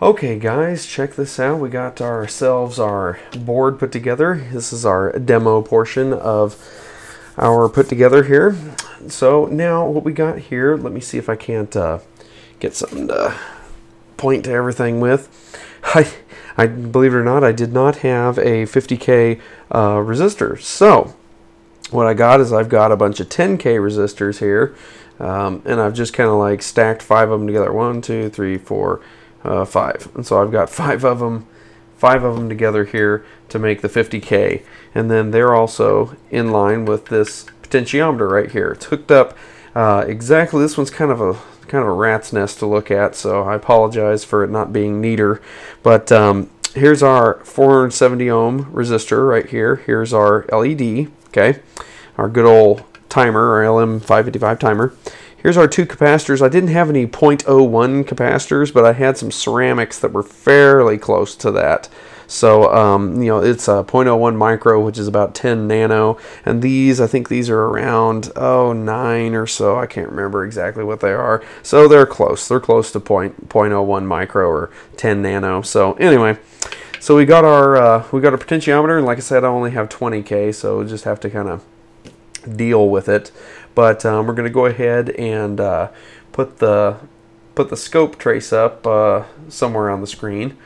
Okay guys, check this out. We got ourselves our board put together. This is our demo portion of our put together here. So now what we got here, let me see if I can't get something to point to everything with. I believe it or not, I did not have a 50K resistor. So what I got is I've got a bunch of 10K resistors here, and I've just kind of like stacked 5 of them together. 1, 2, 3, 4, 5, and so I've got five of them together here to make the 50K, and then they're also in line with this potentiometer right here. It's hooked up exactly. This one's kind of a rat's nest to look at, so I apologize for it not being neater. But here's our 470 ohm resistor right here. Here's our LED, okay, our good old timer, our LM555 timer. Here's our 2 capacitors. I didn't have any 0.01 capacitors, but I had some ceramics that were fairly close to that. So, you know, it's a 0.01 micro, which is about 10 nano. And these, I think these are around, 9 or so. I can't remember exactly what they are. So they're close. They're close to 0.01 micro or 10 nano. So anyway, so we got our potentiometer. And like I said, I only have 20K, so we just have to kind of deal with it. But we're going to go ahead and put the scope trace up somewhere on the screen.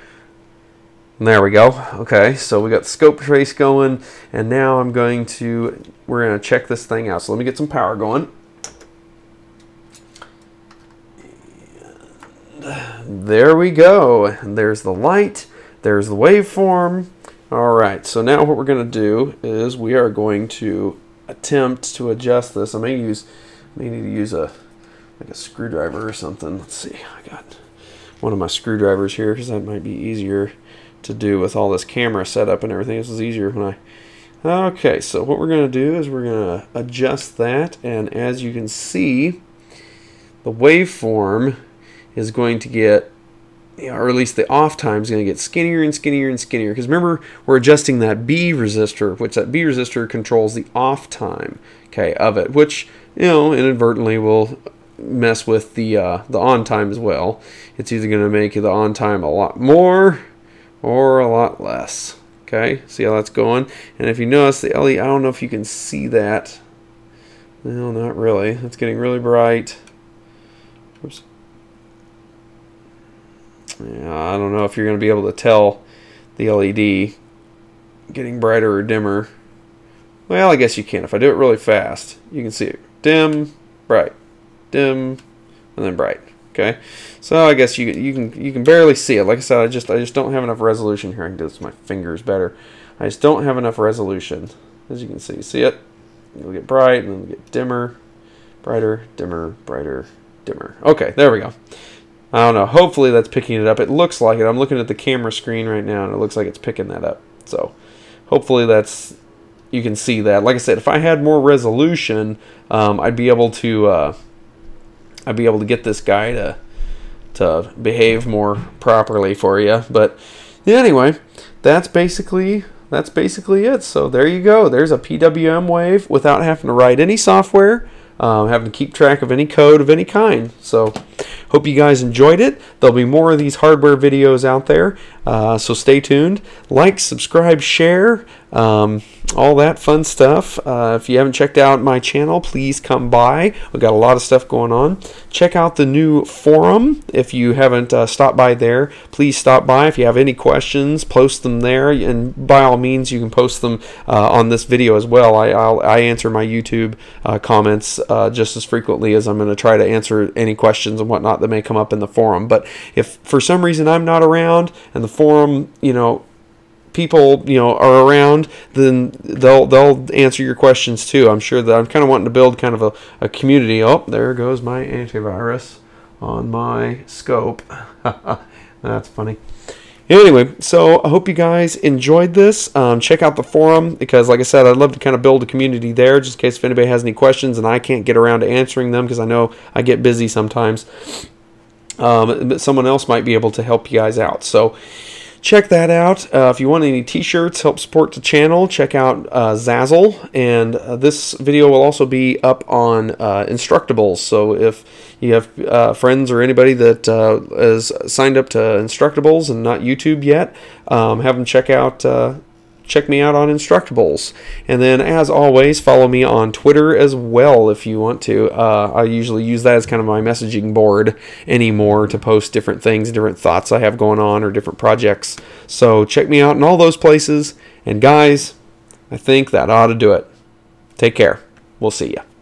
And there we go. Okay, so we got the scope trace going, and now we're going to check this thing out. So let me get some power going. And there we go. There's the light. There's the waveform. All right. So now what we're going to do is we are going to attempt to adjust this. I may need to use a screwdriver or something. Let's see. I got one of my screwdrivers here because that might be easier to do with all this camera setup and everything. This is easier when I. Okay, so what we're going to do is we're going to adjust that, and as you can see, the waveform is going to get, or at least the off time is going to get skinnier and skinnier and skinnier. Because remember, we're adjusting that B resistor, which that B resistor controls the off time, okay, of it, which, you know, inadvertently will mess with the on time as well. It's either going to make the on time a lot more or a lot less, okay? See how that's going? And if you notice, the LED, I don't know if you can see that. No, not really. It's getting really bright. Oops. I don't know if you're going to be able to tell the LED getting brighter or dimmer. Well, I guess you can. If I do it really fast, you can see it. Dim, bright, dim, and then bright. Okay, so I guess you can barely see it. Like I said, I just don't have enough resolution here. I can do this with my fingers better. I just don't have enough resolution. As you can see, it? It'll get bright, and then it'll get dimmer, brighter, dimmer, brighter, dimmer. Okay, there we go. I don't know. Hopefully that's picking it up. It looks like it. I'm looking at the camera screen right now, and it looks like it's picking that up. So hopefully that's, you can see that. Like I said, if I had more resolution, I'd be able to get this guy to behave more properly for you. But anyway, that's basically it. So there you go. There's a PWM wave without having to write any software. Having to keep track of any code of any kind. So hope you guys enjoyed it. There'll be more of these hardware videos out there, so stay tuned. Like, subscribe, share, all that fun stuff. If you haven't checked out my channel, please come by. We've got a lot of stuff going on. Check out the new forum. If you haven't stopped by there, please stop by. If you have any questions, post them there, and by all means you can post them on this video as well. I answer my YouTube comments just as frequently as I'm going to try to answer any questions and whatnot that may come up in the forum. But if for some reason I'm not around and the forum, you know, people, you know, are around, then they'll answer your questions too. I'm sure that I'm kind of wanting to build kind of a community. Oh, there goes my antivirus on my scope. That's funny. Anyway, so I hope you guys enjoyed this. Check out the forum because, like I said, I'd love to kind of build a community there just in case if anybody has any questions and I can't get around to answering them because I know I get busy sometimes. someone else might be able to help you guys out. So check that out. If you want any t-shirts, help support the channel, check out Zazzle. And this video will also be up on Instructables. So if you have friends or anybody that is signed up to Instructables and not YouTube yet, have them check me out on Instructables. And then, as always, follow me on Twitter as well if you want to. I usually use that as kind of my messaging board anymore to post different things, different thoughts I have going on, or different projects. So check me out in all those places. And guys, I think that ought to do it. Take care. We'll see ya.